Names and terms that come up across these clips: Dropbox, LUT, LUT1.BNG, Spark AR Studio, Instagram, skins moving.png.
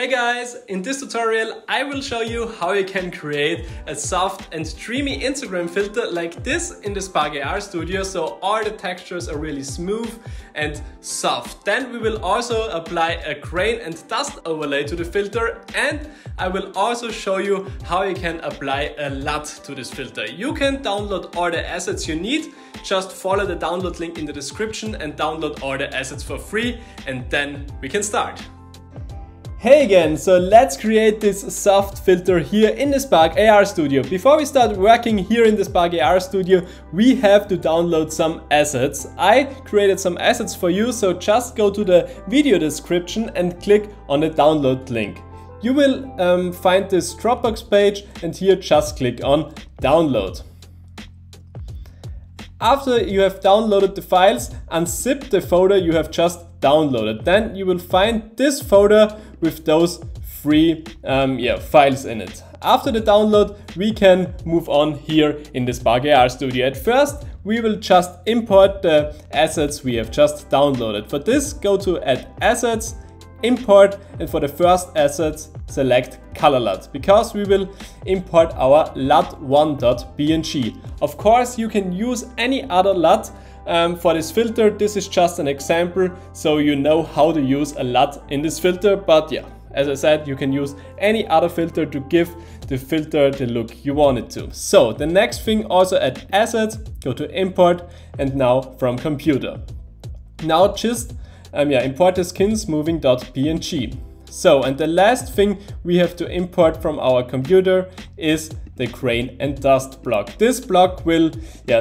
Hey guys, in this tutorial I will show you how you can create a soft and dreamy Instagram filter like this in the Spark AR Studio, so all the textures are really smooth and soft. Then we will also apply a grain and dust overlay to the filter, and I will also show you how you can apply a LUT to this filter. You can download all the assets you need, just follow the download link in the description and download all the assets for free, and then we can start. Hey again, so let's create this soft filter here in the Spark AR Studio. Before we start working here in the Spark AR Studio, we have to download some assets. I created some assets for you, so just go to the video description and click on the download link. You will find this Dropbox page, and here just click on download. After you have downloaded the files, unzip the folder you have just downloaded. Then you will find this folder with those three files in it. After the download, we can move on here in the Spark AR Studio. At first, we will just import the assets we have just downloaded. For this, go to Add Assets, Import, and for the first assets, select Color LUT, because we will import our LUT1.BNG. Of course, you can use any other LUT for this filter. This is just an example, so you know how to use a LUT in this filter, but yeah, as I said, you can use any other filter to give the filter the look you want it to. So the next thing, also add assets, go to import, and now from computer. Now just import the skins moving.png. So, and the last thing we have to import from our computer is the grain and dust block. This block will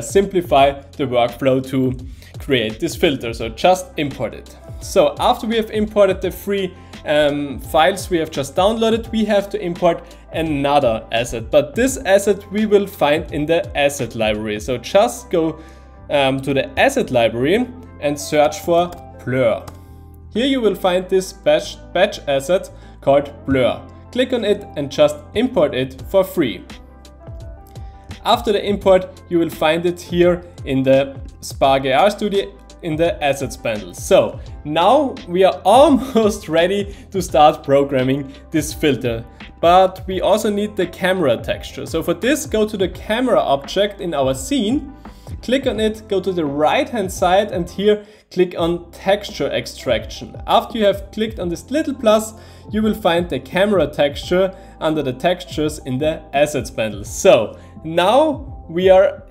simplify the workflow to create this filter, so just import it. So after we have imported the three files we have just downloaded, we have to import another asset, but this asset we will find in the asset library. So just go to the asset library and search for blur. Here you will find this batch asset called blur. Click on it and just import it for free. After the import, you will find it here in the Spark AR Studio in the assets panel. So now we are almost ready to start programming this filter, but we also need the camera texture. So for this, go to the camera object in our scene, click on it, go to the right hand side, and here click on texture extraction. After you have clicked on this little plus, you will find the camera texture under the textures in the assets panel. So now we are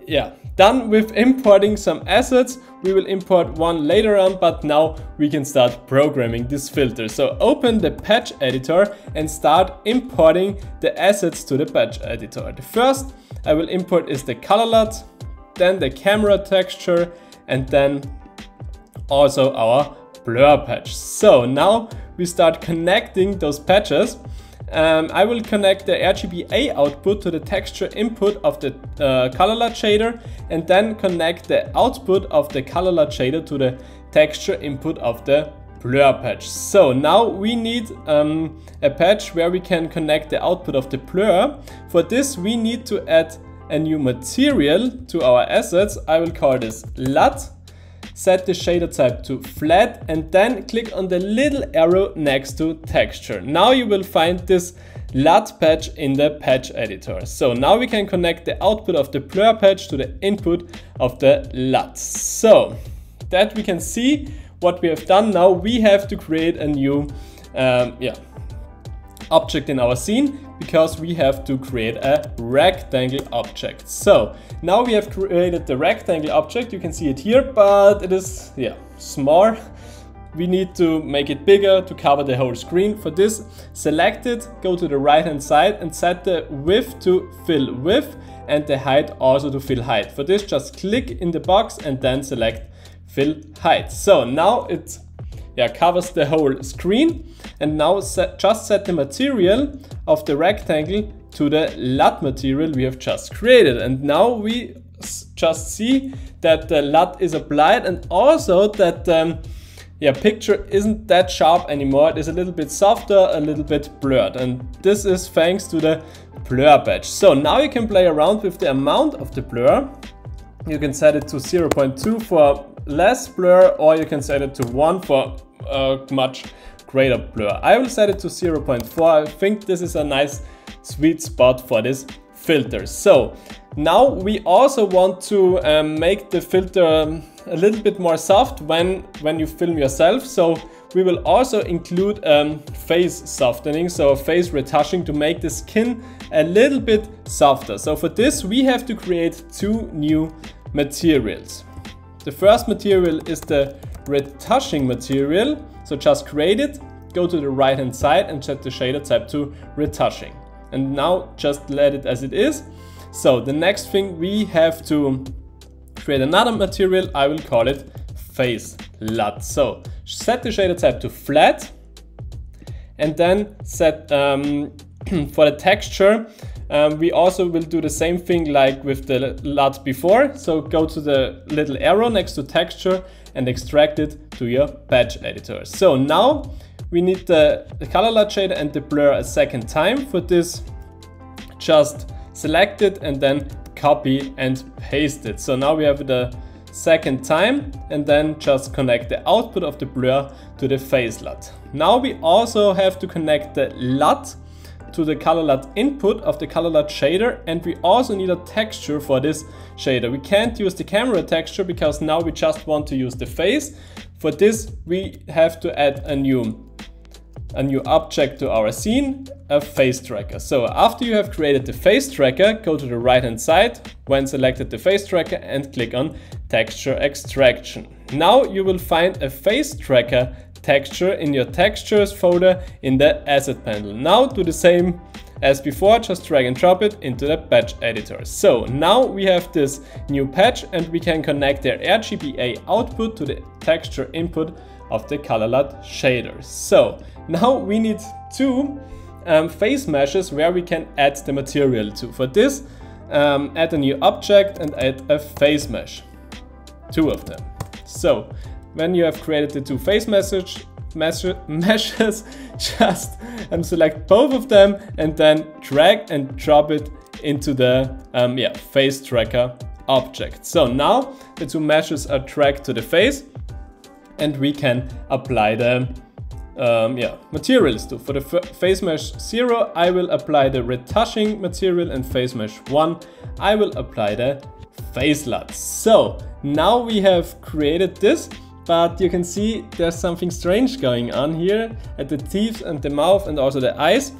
done with importing some assets. We will import one later on, but now we can start programming this filter. So open the patch editor and start importing the assets to the patch editor. The first I will import is the color LUT, then the camera texture, and then also our blur patch. So now we start connecting those patches. I will connect the RGBA output to the texture input of the color LUT shader, and then connect the output of the color LUT shader to the texture input of the blur patch. So now we need a patch where we can connect the output of the blur. For this, we need to add a new material to our assets. I will call this LUT, set the shader type to flat, and then click on the little arrow next to texture. Now you will find this LUT patch in the patch editor. So now we can connect the output of the blur patch to the input of the LUT. So that we can see what we have done. Now we have to create a new object in our scene, because we have to create a rectangle object. So now we have created the rectangle object. You can see it here, but it is small. We need to make it bigger to cover the whole screen. For this, select it, go to the right hand side, and set the width to fill width, and the height also to fill height. For this, just click in the box and then select fill height. So now it covers the whole screen. And now just set the material of the rectangle to the LUT material we have just created. And now we just see that the LUT is applied, and also that picture isn't that sharp anymore. It is a little bit softer, a little bit blurred, and this is thanks to the blur patch. So now you can play around with the amount of the blur. You can set it to 0.2 for less blur, or you can set it to 1 for much greater blur. I will set it to 0.4. I think this is a nice sweet spot for this filter. So now we also want to make the filter a little bit more soft when you film yourself. So we will also include face softening, so face retouching, to make the skin a little bit softer. So for this we have to create two new materials. The first material is the retouching material. So just create it, go to the right hand side and set the shader type to retouching. And now just let it as it is. So the next thing, we have to create another material. I will call it face LUT. So set the shader type to flat, and then set for the texture. We also will do the same thing like with the LUT before. So go to the little arrow next to texture and extract it to your patch editor. So now we need the color LUT shader and the blur a second time. For this, just select it and then copy and paste it. So now we have the second time, and then just connect the output of the blur to the face LUT. Now we also have to connect the LUT to the color LUT input of the color LUT shader, and we also need a texture for this shader. We can't use the camera texture because now we just want to use the face. For this we have to add a new object to our scene, a face tracker. So after you have created the face tracker, go to the right hand side when selected the face tracker and click on texture extraction. Now you will find a face tracker texture in your textures folder in the asset panel. Now do the same as before, just drag and drop it into the patch editor. So now we have this new patch, and we can connect their RGBA output to the texture input of the color LUT shader. So now we need two face meshes where we can add the material to. For this, add a new object and add a face mesh, two of them. So when you have created the two face meshes, just select both of them and then drag and drop it into the face tracker object. So now the two meshes are dragged to the face, and we can apply the materials to. For the face mesh 0, I will apply the retouching material, and face mesh 1, I will apply the face LUT. So now we have created this. But you can see there's something strange going on here at the teeth and the mouth and also the eyes.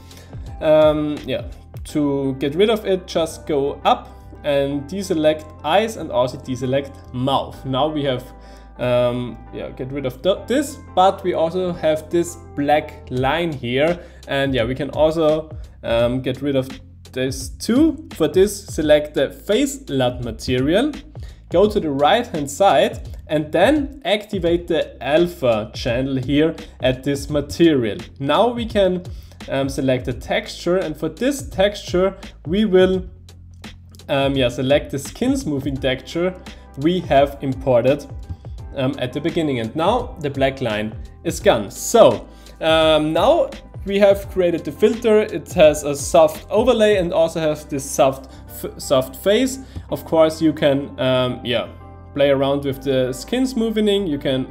To get rid of it, just go up and deselect eyes and also deselect mouth. Now we have get rid of this, but we also have this black line here, and we can also get rid of this too. For this, select the face LUT material, go to the right hand side, and then activate the alpha channel here at this material. Now we can select the texture, and for this texture we will select the skins moving texture we have imported at the beginning, and now the black line is gone. So now we have created the filter. It has a soft overlay and also has this soft face. Of course you can play around with the skins moving. You can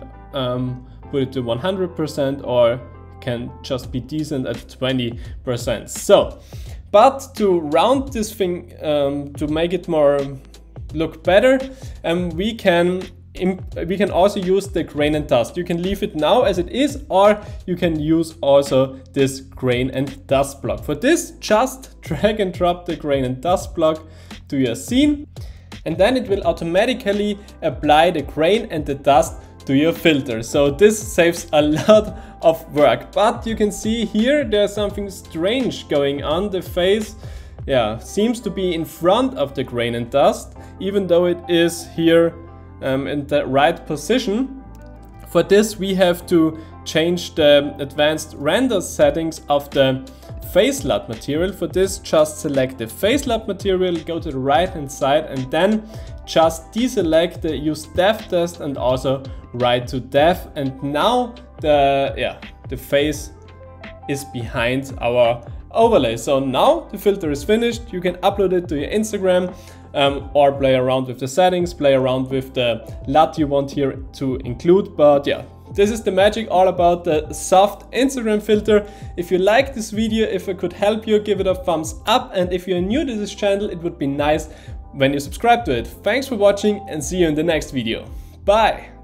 put it to 100% or can just be decent at 20%. So, but to round this thing, to make it more look better, we can also use the grain and dust. You can leave it now as it is, or you can use also this grain and dust block. For this, just drag and drop the grain and dust block to your scene, and then it will automatically apply the grain and the dust to your filter. So this saves a lot of work. But you can see here there's something strange going on. The face seems to be in front of the grain and dust, even though it is here in the right position. For this we have to change the advanced render settings of the face LUT material. For this, just select the face LUT material, go to the right hand side, and then just deselect the use depth test and also right to depth, and now the face is behind our overlay. So now the filter is finished. You can upload it to your Instagram or play around with the settings, play around with the LUT you want here to include. But This is the magic all about the soft Instagram filter. If you like this video, if it could help you, give it a thumbs up, and if you're new to this channel, it would be nice when you subscribe to it. Thanks for watching and see you in the next video. Bye!